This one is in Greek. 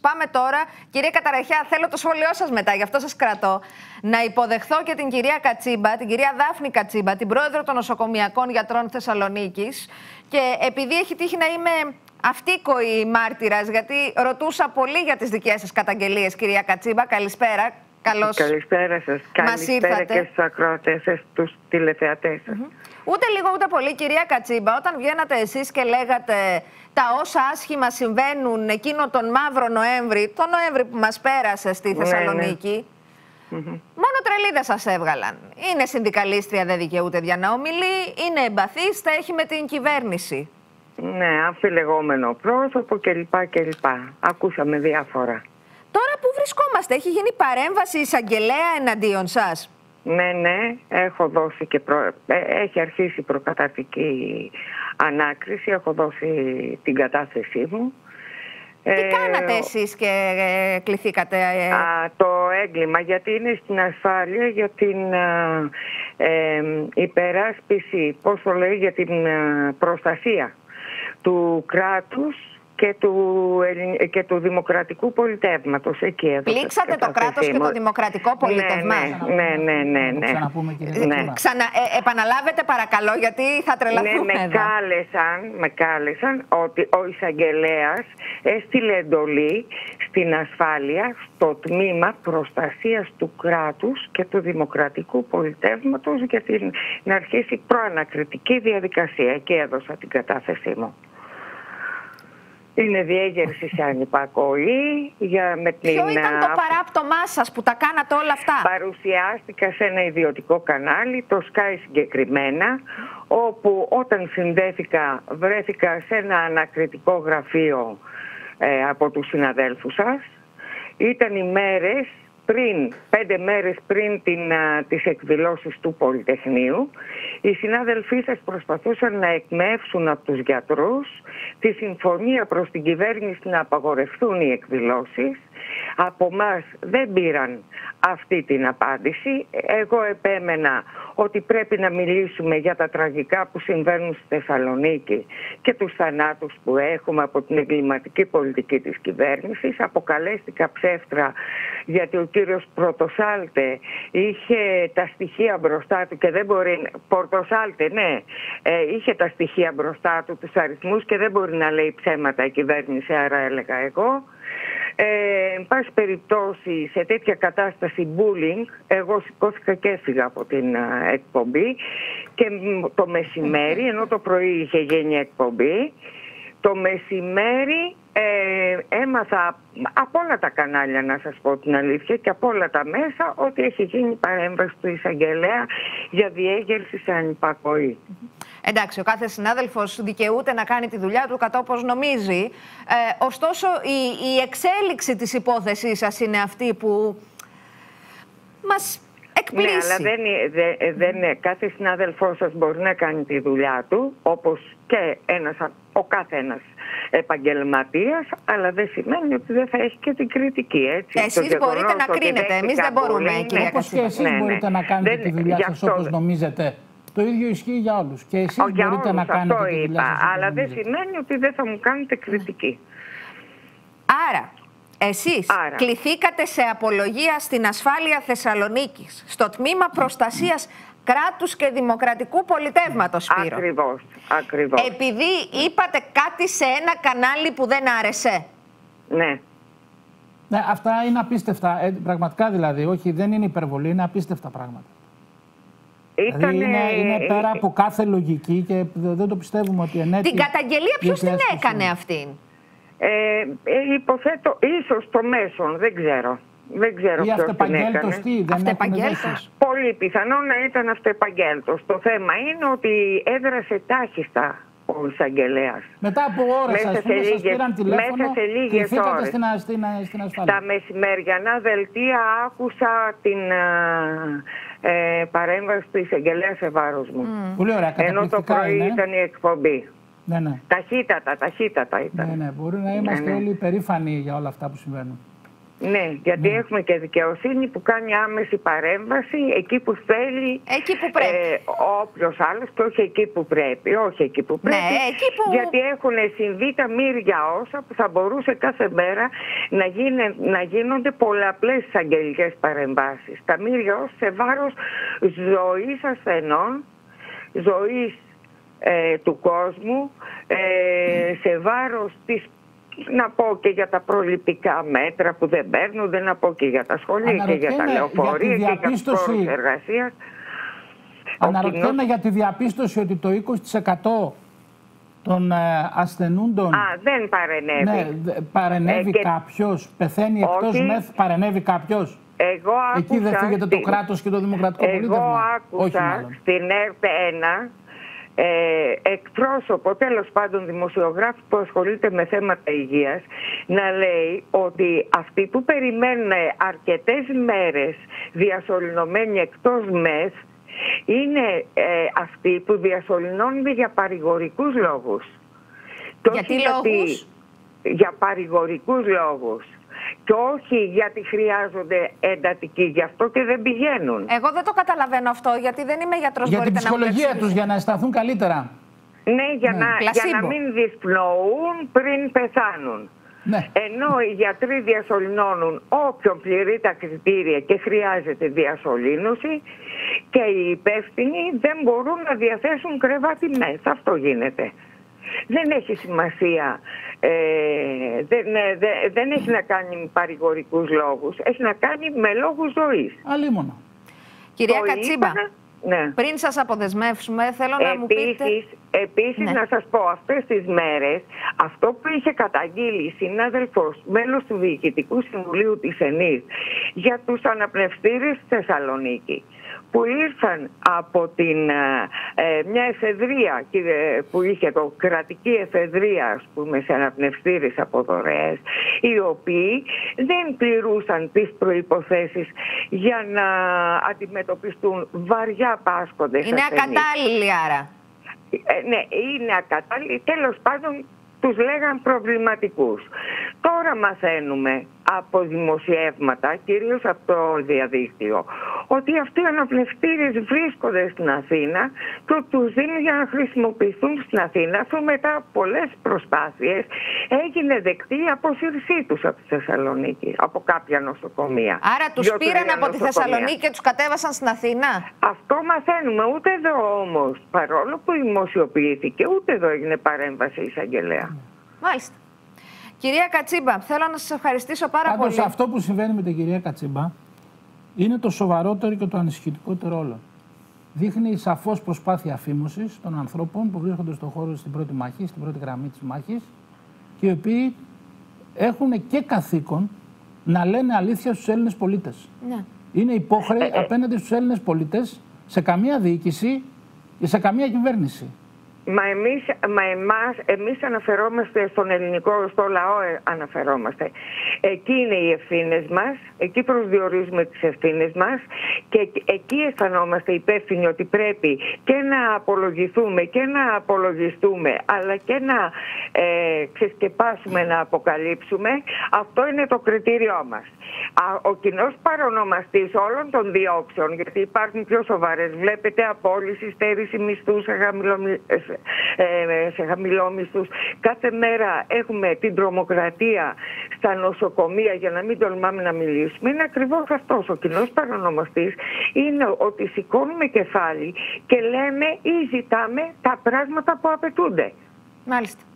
Πάμε τώρα, κυρία Καταραχιά, θέλω το σχόλιο σας μετά, γι' αυτό σας κρατώ. Να υποδεχθώ και την κυρία Κατσίμπα, την κυρία Δάφνη Κατσίμπα, την πρόεδρο των Νοσοκομιακών Γιατρών Θεσσαλονίκης. Και επειδή έχει τύχει να είμαι αυτοίκοη μάρτυρας, γιατί ρωτούσα πολύ για τις δικές σας καταγγελίες, κυρία Κατσίμπα, καλησπέρα. Καλώς. Καλησπέρα σας. Καλησπέρα και στους ακροατές σας, στους τηλεθεατές σας. Ούτε λίγο ούτε πολύ, κυρία Κατσίμπα, όταν βγαίνατε εσείς και λέγατε τα όσα άσχημα συμβαίνουν εκείνο τον μαύρο Νοέμβρη, τον Νοέμβρη που μας πέρασε στη Θεσσαλονίκη, μόνο τρελίδες σας έβγαλαν. Είναι συνδικαλίστρια, δεν δικαιούται για να ομιλεί, είναι εμπαθής, τα έχει με την κυβέρνηση. Ναι, αμφιλεγόμενο πρόσωπο κλπ. Ακούσαμε διάφορα. Τώρα που βρισκόμαστε, έχει γίνει παρέμβαση εισαγγελέα εναντίον σας? Ναι, ναι, έχω δώσει και έχει αρχίσει προκαταρτική ανάκριση, έχω δώσει την κατάθεσή μου. Τι κάνατε εσείς και κληθήκατε? Το έγκλημα, γιατί είναι στην ασφάλεια, για την υπεράσπιση, πώς το λέει, για την προστασία του κράτους και του δημοκρατικού πολιτεύματος. Εκεί εδώ πλήξατε το κράτος και το δημοκρατικό πολιτεύμα. Ναι. Επαναλάβετε παρακαλώ, γιατί θα τρελαθούμε. Ναι, με κάλεσαν ότι ο εισαγγελέας έστειλε εντολή στην ασφάλεια, στο τμήμα προστασίας του κράτους και του δημοκρατικού πολιτεύματος, για να αρχίσει προανακριτική διαδικασία. Εκεί έδωσα την κατάθεσή μου. Είναι διέγερση σε ανυπακοή. Ποιο ήταν το παράπτωμά σας που τα κάνατε όλα αυτά? Παρουσιάστηκα σε ένα ιδιωτικό κανάλι, το Sky συγκεκριμένα, όπου όταν συνδέθηκα βρέθηκα σε ένα ανακριτικό γραφείο από τους συναδέλφους σας. Ήταν ημέρες πριν, 5 μέρες πριν τις εκδηλώσεις του Πολυτεχνείου, οι συνάδελφοί σας προσπαθούσαν να εκμεύσουν από τους γιατρούς τη συμφωνία προς την κυβέρνηση να απαγορευτούν οι εκδηλώσεις. Από μας δεν πήραν αυτή την απάντηση. Εγώ επέμενα ότι πρέπει να μιλήσουμε για τα τραγικά που συμβαίνουν στη Θεσσαλονίκη και τους θανάτους που έχουμε από την εγκληματική πολιτική της κυβέρνησης. Αποκαλέστηκα ψεύτρα, γιατί ο κύριος Πρωτοσάλτε είχε τα στοιχεία μπροστά του και δεν μπορεί... Πρωτοσάλτε, ναι, είχε τα στοιχεία μπροστά του, τους αριθμούς, και δεν μπορεί να λέει ψέματα η κυβέρνηση, άρα έλεγα εγώ. Εν πάση περιπτώσει, σε τέτοια κατάσταση bullying, εγώ σηκώθηκα και έφυγα από την εκπομπή, και το μεσημέρι, ενώ το πρωί είχε γίνει εκπομπή, το μεσημέρι έμαθα από όλα τα κανάλια, να σας πω την αλήθεια, και από όλα τα μέσα, ότι έχει γίνει παρέμβαση του εισαγγελέα για διέγερση σε ανυπακοή. Εντάξει, ο κάθε συνάδελφος δικαιούται να κάνει τη δουλειά του κατά όπως νομίζει. Ωστόσο, η εξέλιξη της υπόθεσής σας είναι αυτή που μας εκπλήσει. Ναι, αλλά κάθε συνάδελφός σας μπορεί να κάνει τη δουλειά του, όπως και ο κάθε ένας επαγγελματίας, αλλά δεν σημαίνει ότι δεν θα έχει και την κριτική. Έτσι. Εσείς μπορείτε να κρίνετε, εμείς δεν μπορούμε. Όπως και εσείς μπορείτε να κάνετε τη δουλειά σας όπως νομίζετε. Το ίδιο ισχύει για όλους. Και εσείς μπορείτε να κάνετε τη δουλειά σας. Αλλά δεν σημαίνει ότι δεν θα μου κάνετε κριτική. Άρα, εσείς κληθήκατε σε απολογία στην ασφάλεια Θεσσαλονίκης, στο τμήμα προστασίας κράτους και δημοκρατικού πολιτεύματος, Σπύρο. Ακριβώς, ακριβώς. Επειδή είπατε κάτι σε ένα κανάλι που δεν άρεσε. Ναι. Ναι, αυτά είναι απίστευτα. Πραγματικά δηλαδή, όχι, δεν είναι υπερβολή, είναι απίστευτα πράγματα. Δηλαδή είναι πέρα από κάθε λογική και δεν το πιστεύουμε ότι ενέτει. Την καταγγελία ποιος την έκανε αυτήν? Υποθέτω ίσως το μέσον, δεν ξέρω. Δεν ξέρω ποιος την έκανε. Αυτεπαγγέλτος. Πολύ πιθανό να ήταν αυτεπαγγέλτος. Το θέμα είναι ότι έδρασε τάχιστα ο εισαγγελέας. Μετά από ώρες, σας πήραν τηλέφωνο, μέσα σε λίγες ώρες. Στην ασφάλεια. Τα μεσημεριανά δελτία άκουσα την παρέμβαση του εισαγγελέα σε βάρος μου. Πολύ ωραία, ενώ το πρωί ήταν η εκπομπή. Ναι, ναι. Ταχύτατα ήταν. Ναι, ναι, μπορεί να είμαστε όλοι περήφανοι για όλα αυτά που συμβαίνουν. Ναι, γιατί έχουμε και δικαιοσύνη που κάνει άμεση παρέμβαση εκεί που θέλει. Εκεί που πρέπει. Όποιος άλλος, και όχι εκεί που πρέπει. Όχι εκεί που πρέπει. Ναι, εκεί που... Γιατί έχουν συμβεί τα μύρια όσα που θα μπορούσε κάθε μέρα να γίνονται πολλαπλές εισαγγελικές παρεμβάσεις. Τα μύρια όσα σε βάρος ζωής ασθενών, ζωής του κόσμου, σε βάρος της. Να πω και για τα προληπτικά μέτρα που δεν παίρνουν, δεν να πω και για τα σχολεία και για τα λεωφορεία και για τους χώρους εργασίας. Αναρωτιέμαι για τη διαπίστωση ότι το 20% των ασθενούντων... δεν παρενέβη. Ναι, παρενέβη κάποιος, πεθαίνει εκτός μεθ, παρενέβη κάποιος. Εγώ άκουσα, εκεί δεν φύγεται το κράτος και το δημοκρατικό πολίτευμα. Εγώ άκουσα στην ΕΡΤ1... εκπρόσωπο, τέλος πάντων δημοσιογράφου που ασχολείται με θέματα υγείας, να λέει ότι αυτοί που περιμένουν αρκετές μέρες διασωληνωμένοι εκτός ΜΕΘ είναι αυτοί που διασωληνώνονται για παρηγορικούς λόγους. Γιατί λόγους? Για παρηγορικούς λόγους. Και όχι γιατί χρειάζονται εντατική, γι' αυτό και δεν πηγαίνουν. Εγώ δεν το καταλαβαίνω αυτό, γιατί δεν είμαι γιατρός. Για την ψυχολογία τους, για να αισθανθούν καλύτερα. Ναι, για να μην δυσπνοούν πριν πεθάνουν. Ναι. Ενώ οι γιατροί διασωληνώνουν όποιον πληρεί τα κριτήρια και χρειάζεται διασωλήνωση, και οι υπεύθυνοι δεν μπορούν να διαθέσουν κρεβάτι μέσα. Αυτό γίνεται. Δεν έχει σημασία, δεν έχει να κάνει με παρηγορικούς λόγους, έχει να κάνει με λόγους ζωής. Αλίμονα. Κυρία Κατσίμπα, πριν σας αποδεσμεύσουμε, θέλω να μου πείτε... Επίσης να σας πω, αυτές τις μέρες, αυτό που είχε καταγγείλει η συνάδελφος, μέλος του Διοικητικού Συμβουλίου της ΕΝΗ, για τους αναπνευστήρες στη Θεσσαλονίκη, που ήρθαν από την, μια εφεδρεία που είχε το κρατική εφεδρεία, ας πούμε, σε αναπνευστήρες από δωρεές, οι οποίοι δεν πληρούσαν τις προϋποθέσεις για να αντιμετωπιστούν βαριά πάσχοντες. Είναι ακατάλληλοι άρα. Ναι, είναι ακατάλληλοι. Τέλος πάντων, τους λέγαν προβληματικούς. Τώρα μαθαίνουμε από δημοσιεύματα, κυρίως από το διαδίκτυο, ότι αυτοί οι αναπνευστήρες βρίσκονται στην Αθήνα και τους δίνουν για να χρησιμοποιηθούν στην Αθήνα. Αυτό μετά από πολλές προσπάθειες έγινε δεκτή η απόσυρσή τους από τη Θεσσαλονίκη, από κάποια νοσοκομεία. Άρα τους πήραν από τη Θεσσαλονίκη και τους κατέβασαν στην Αθήνα. Αυτό μαθαίνουμε. Ούτε εδώ όμως, παρόλο που δημοσιοποιήθηκε, ούτε εδώ έγινε παρέμβαση εισαγγελέα. Μάλιστα. Κυρία Κατσίμπα, θέλω να σας ευχαριστήσω πάρα πολύ. Πάντως αυτό που συμβαίνει με την κυρία Κατσίμπα είναι το σοβαρότερο και το ανησυχητικότερο όλο. Δείχνει σαφώς προσπάθεια αφήμωσης των ανθρώπων που βρίσκονται στον χώρο στην πρώτη μάχη, στην πρώτη γραμμή της μάχης, και οι οποίοι έχουν και καθήκον να λένε αλήθεια στους Έλληνες πολίτες. Ναι. Είναι υπόχρεοι απέναντι στους Έλληνες πολίτες, σε καμία διοίκηση ή σε καμία κυβέρνηση. Εμείς αναφερόμαστε στον ελληνικό, στο λαό αναφερόμαστε. Εκεί είναι οι ευθύνες μας, εκεί προσδιορίζουμε τις ευθύνες μας και εκεί αισθανόμαστε υπεύθυνοι ότι πρέπει και να απολογηθούμε και να απολογιστούμε, αλλά και να ξεσκεπάσουμε, να αποκαλύψουμε. Αυτό είναι το κριτήριό μας. Ο κοινός παρονομαστής όλων των διώξεων, γιατί υπάρχουν πιο σοβαρές, βλέπετε, απόλυση, στέρηση μισθού σε χαμηλόμισθους. Κάθε μέρα έχουμε την τρομοκρατία στα νοσοκομεία, για να μην τολμάμε να μιλήσουμε. Είναι ακριβώς αυτός ο κοινός παρονομαστής, είναι ότι σηκώνουμε κεφάλι και λέμε ή ζητάμε τα πράγματα που απαιτούνται. Μάλιστα.